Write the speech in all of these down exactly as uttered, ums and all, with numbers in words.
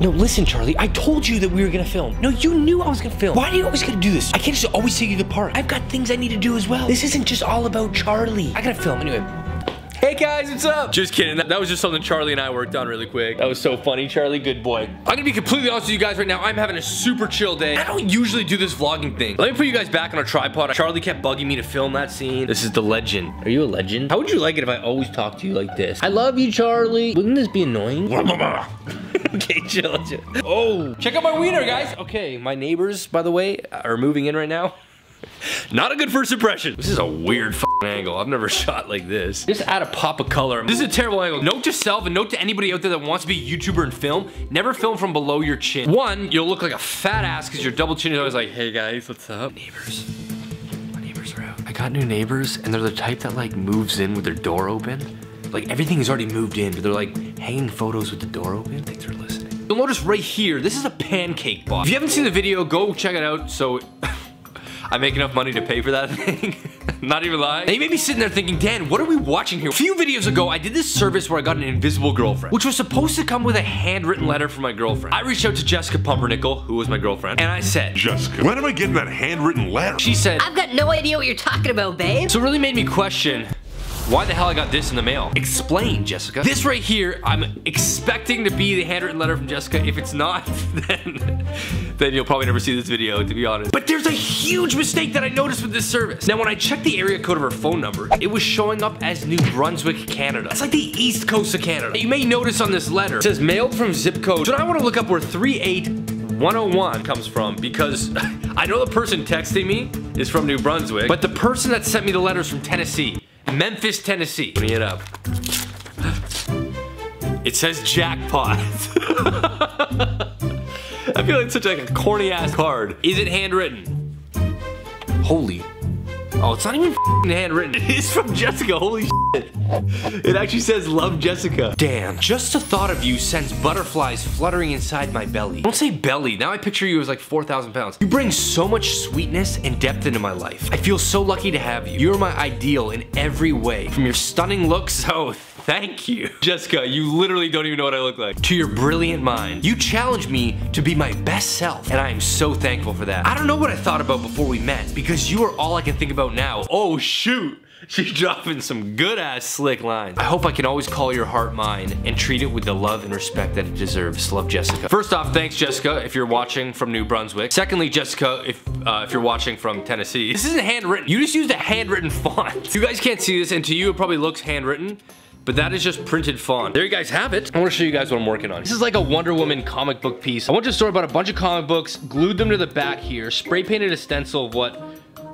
No, listen, Charlie, I told you that we were gonna film. No, you knew I was gonna film. Why do you always gotta do this? I can't just always take you to the park. I've got things I need to do as well. This isn't just all about Charlie. I gotta film anyway. Hey guys, what's up? Just kidding, that was just something Charlie and I worked on really quick. That was so funny, Charlie, good boy. I'm gonna be completely honest with you guys right now, I'm having a super chill day. I don't usually do this vlogging thing. Let me put you guys back on a tripod. Charlie kept bugging me to film that scene. This is the legend. Are you a legend? How would you like it if I always talked to you like this? I love you, Charlie. Wouldn't this be annoying? Okay, chill, chill. Oh, check out my wiener, guys. Okay, my neighbors, by the way, are moving in right now. Not a good first impression. This is a weird f***ing angle. I've never shot like this. Just add a pop of color. This is a terrible angle. Note to self and note to anybody out there that wants to be a YouTuber and film, never film from below your chin. One, you'll look like a fat ass because your double chin is always like, hey guys, what's up? Neighbors. My neighbors are out. I got new neighbors and they're the type that like moves in with their door open. Like everything's already moved in, but they're like hanging photos with the door open. I think they're listening. You'll notice right here, this is a pancake box. If you haven't seen the video, go check it out. So I make enough money to pay for that thing. Not even lying. Now you may be sitting there thinking, Dan, what are we watching here? A few videos ago, I did this service where I got an invisible girlfriend, which was supposed to come with a handwritten letter from my girlfriend. I reached out to Jessica Pumpernickel, who was my girlfriend, and I said, Jessica, when am I getting that handwritten letter? She said, I've got no idea what you're talking about, babe. So it really made me question, why the hell I got this in the mail? Explain, Jessica. This right here, I'm expecting to be the handwritten letter from Jessica. If it's not, then, then you'll probably never see this video, to be honest. But there's a huge mistake that I noticed with this service. Now, when I checked the area code of her phone number, it was showing up as New Brunswick, Canada. It's like the east coast of Canada. You may notice on this letter, it says mailed from zip code. So now I wanna look up where three eight one oh one comes from because I know the person texting me is from New Brunswick, but the person that sent me the letter is from Tennessee. Memphis, Tennessee. Bring it up. It says jackpot. I feel like such like a corny ass card. Is it handwritten? Holy. Oh, it's not even handwritten. It is from Jessica, holy shit. It actually says, love Jessica. Damn, just the thought of you sends butterflies fluttering inside my belly. Don't say belly, now I picture you as like four thousand pounds. You bring so much sweetness and depth into my life. I feel so lucky to have you. You're my ideal in every way. From your stunning looks, oh, thank you. Jessica, you literally don't even know what I look like. To your brilliant mind. You challenged me to be my best self, and I am so thankful for that. I don't know what I thought about before we met, because you are all I can think about now. Oh shoot, she's dropping some good ass slick lines. I hope I can always call your heart mine and treat it with the love and respect that it deserves. Love, Jessica. First off, thanks Jessica if you're watching from New Brunswick. Secondly, Jessica, if uh, if you're watching from Tennessee. This isn't handwritten. You just used a handwritten font. You guys can't see this, and to you it probably looks handwritten, but that is just printed font. There you guys have it. I wanna show you guys what I'm working on. This is like a Wonder Woman comic book piece. I went to the store, bought a bunch of comic books, glued them to the back here, spray painted a stencil of what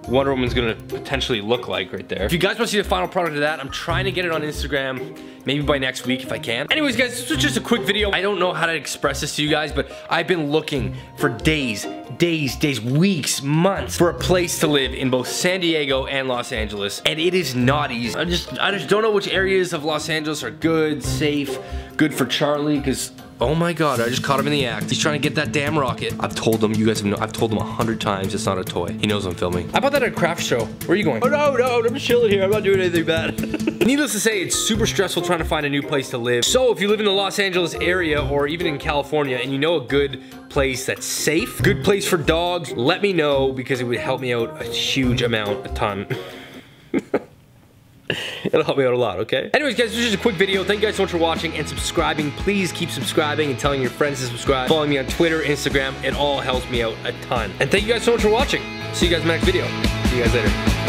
Wonder Woman's gonna potentially look like right there. If you guys wanna see the final product of that, I'm trying to get it on Instagram, maybe by next week if I can. Anyways guys, this was just a quick video. I don't know how to express this to you guys, but I've been looking for days, days, days, weeks, months for a place to live in both San Diego and Los Angeles, and it is not easy. I just, I just don't know which areas of Los Angeles are good, safe, good for Charlie, because oh my God, I just caught him in the act. He's trying to get that damn rocket. I've told him, you guys have known, I've told him a hundred times it's not a toy. He knows I'm filming. I bought that at a craft show. Where are you going? Oh no, no, I'm just chilling here. I'm not doing anything bad. Needless to say, it's super stressful trying to find a new place to live. So if you live in the Los Angeles area or even in California and you know a good place that's safe, good place for dogs, let me know because it would help me out a huge amount, a ton. It'll help me out a lot, okay? Anyways, guys, this was just a quick video. Thank you guys so much for watching and subscribing. Please keep subscribing and telling your friends to subscribe. Following me on Twitter, Instagram. It all helps me out a ton. And thank you guys so much for watching. See you guys in the next video. See you guys later.